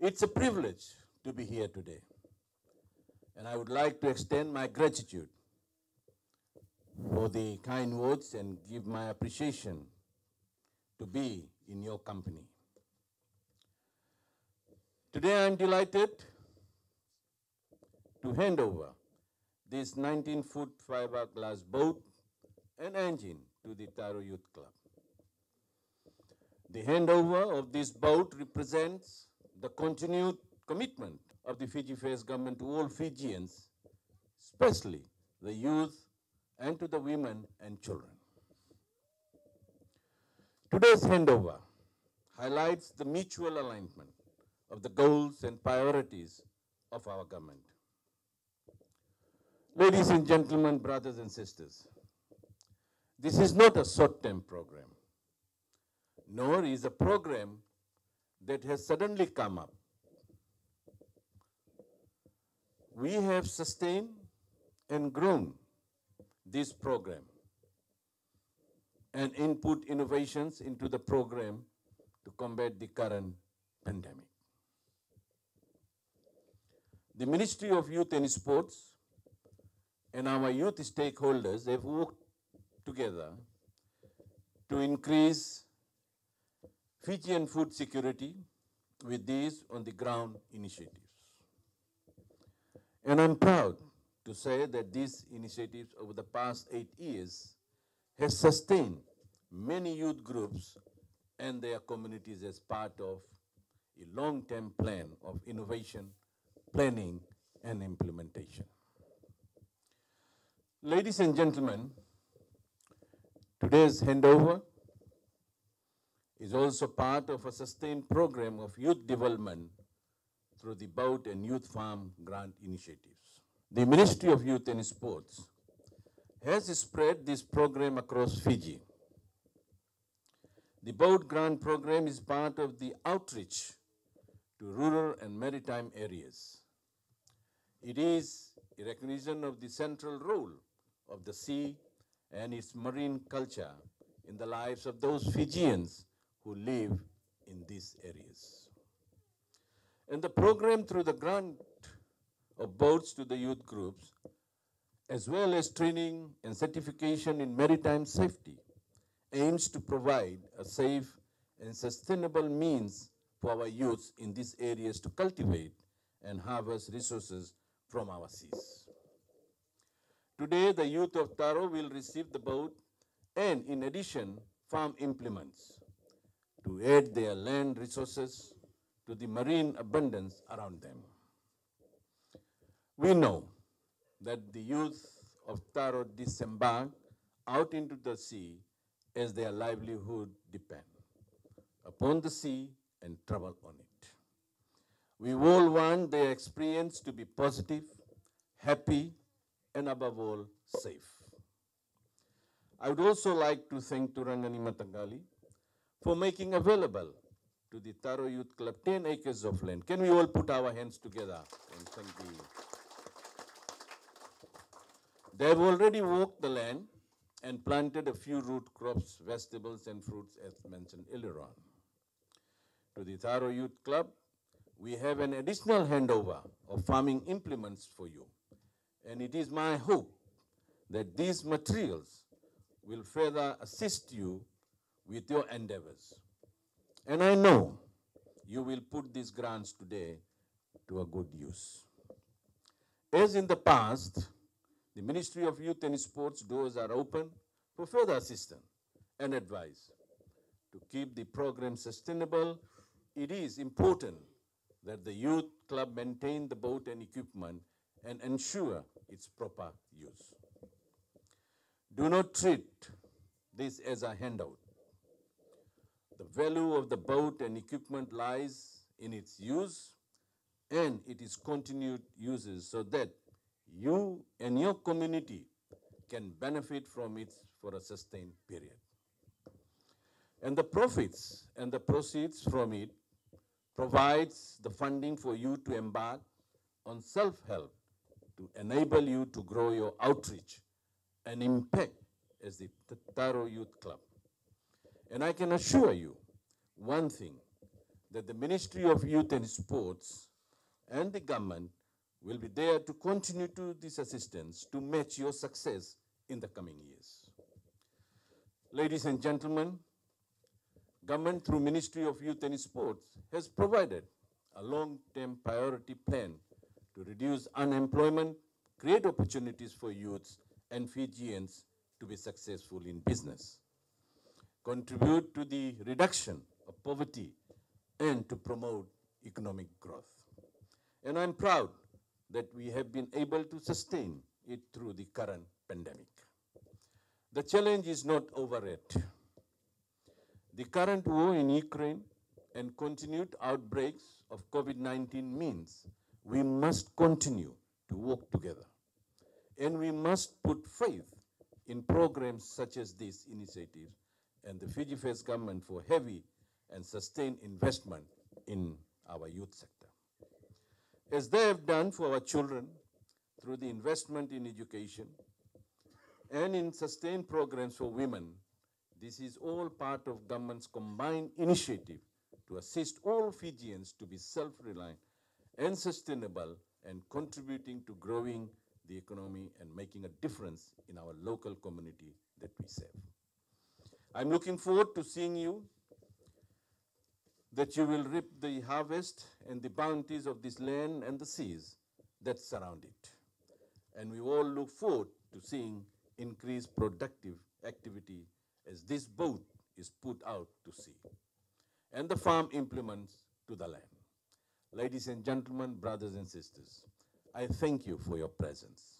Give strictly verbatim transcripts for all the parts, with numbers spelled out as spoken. It's a privilege to be here today, and I would like to extend my gratitude for the kind words and give my appreciation to be in your company. Today I'm delighted to hand over this nineteen foot fiberglass boat and engine to the Taro Youth Club. The handover of this boat represents the continued commitment of the Fiji First government to all Fijians, especially the youth and to the women and children. Today's handover highlights the mutual alignment of the goals and priorities of our government. Ladies and gentlemen, brothers and sisters, this is not a short-term program, nor is a program that has suddenly come up. We have sustained and grown this program and input innovations into the program to combat the current pandemic. The Ministry of Youth and Sports and our youth stakeholders have worked together to increase Fijian food security with these on-the-ground initiatives. And I'm proud to say that these initiatives over the past eight years has sustained many youth groups and their communities as part of a long-term plan of innovation, planning, and implementation. Ladies and gentlemen, today's handover is also part of a sustained program of youth development through the Boat and Youth Farm grant initiatives. The Ministry of Youth and Sports has spread this program across Fiji. The Boat grant program is part of the outreach to rural and maritime areas. It is a recognition of the central role of the sea and its marine culture in the lives of those Fijians who live in these areas. And the program through the grant of boats to the youth groups, as well as training and certification in maritime safety, aims to provide a safe and sustainable means for our youths in these areas to cultivate and harvest resources from our seas. Today, the youth of Taro will receive the boat and, in addition, farm implements to aid their land resources to the marine abundance around them. We know that the youth of Taro disembark out into the sea as their livelihood depends upon the sea and travel on it. We all want their experience to be positive, happy, and above all, safe. I would also like to thank Turangani Matangali for making available to the Taro Youth Club ten acres of land. Can we all put our hands together and thank you? They have already walked the land and planted a few root crops, vegetables, and fruits, as mentioned earlier on. To the Taro Youth Club, we have an additional handover of farming implements for you. And it is my hope that these materials will further assist you with your endeavors. And I know you will put these grants today to a good use. As in the past, the Ministry of Youth and Sports doors are open for further assistance and advice. To keep the program sustainable, it is important that the youth club maintain the boat and equipment and ensure its proper use. Do not treat this as a handout. The value of the boat and equipment lies in its use and its continued uses so that you and your community can benefit from it for a sustained period. And the profits and the proceeds from it provides the funding for you to embark on self-help to enable you to grow your outreach and impact as the Taro Youth Club. And I can assure you one thing, that the Ministry of Youth and Sports and the government will be there to continue to this assistance to match your success in the coming years. Ladies and gentlemen, government through Ministry of Youth and Sports has provided a long-term priority plan to reduce unemployment, create opportunities for youths and Fijians to be successful in business, contribute to the reduction of poverty, and to promote economic growth. And I'm proud that we have been able to sustain it through the current pandemic. The challenge is not over yet. The current war in Ukraine and continued outbreaks of COVID nineteen means we must continue to work together. And we must put faith in programs such as this initiative and the Fiji First government for heavy and sustained investment in our youth sector, as they have done for our children through the investment in education and in sustained programs for women. This is all part of government's combined initiative to assist all Fijians to be self-reliant and sustainable and contributing to growing the economy and making a difference in our local community that we serve. I'm looking forward to seeing you, that you will reap the harvest and the bounties of this land and the seas that surround it. And we all look forward to seeing increased productive activity as this boat is put out to sea and the farm implements to the land. Ladies and gentlemen, brothers and sisters, I thank you for your presence.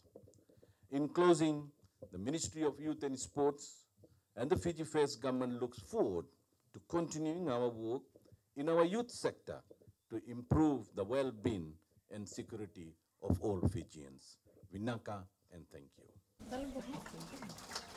In closing, the Ministry of Youth and Sports and the Fiji First government looks forward to continuing our work in our youth sector to improve the well-being and security of all Fijians. Vinaka, and thank you.